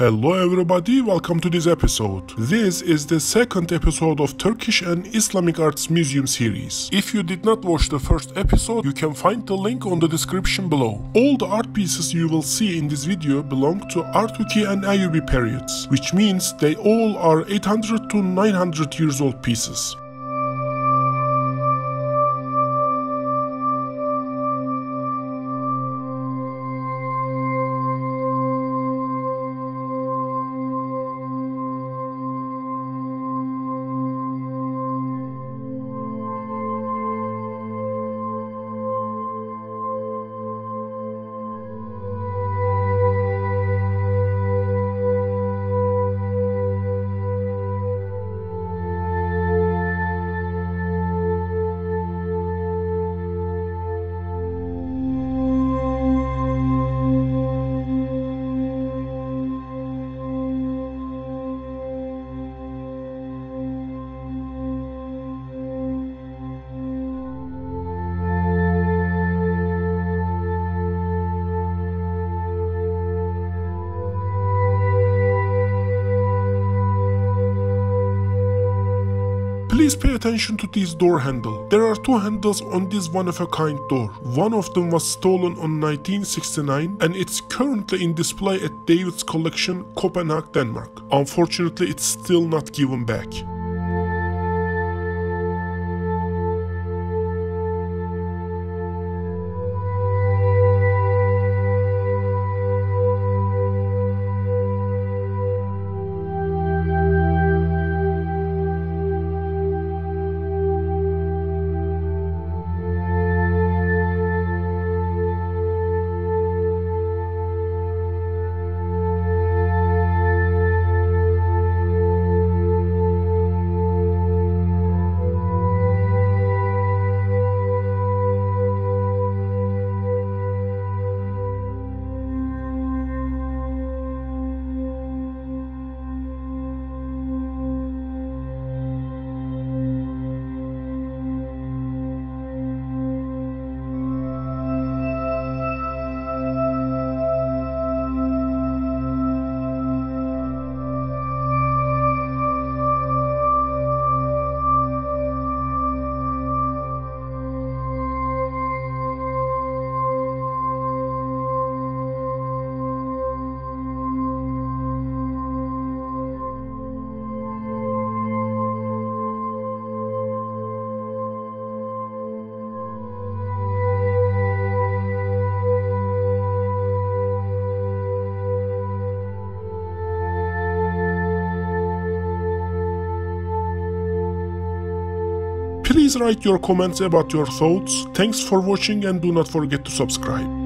Hello everybody, welcome to this episode. This is the second episode of Turkish and Islamic Arts Museum series. If you did not watch the first episode, you can find the link on the description below. All the art pieces you will see in this video belong to Artuki and Ayyubi periods, which means they all are 800 to 900 years old pieces. Please pay attention to this door handle. There are two handles on this one-of-a-kind door. One of them was stolen on 1969 and it's currently in display at David's Collection, Copenhagen, Denmark. Unfortunately, it's still not given back. Please write your comments about your thoughts. Thanks for watching and do not forget to subscribe.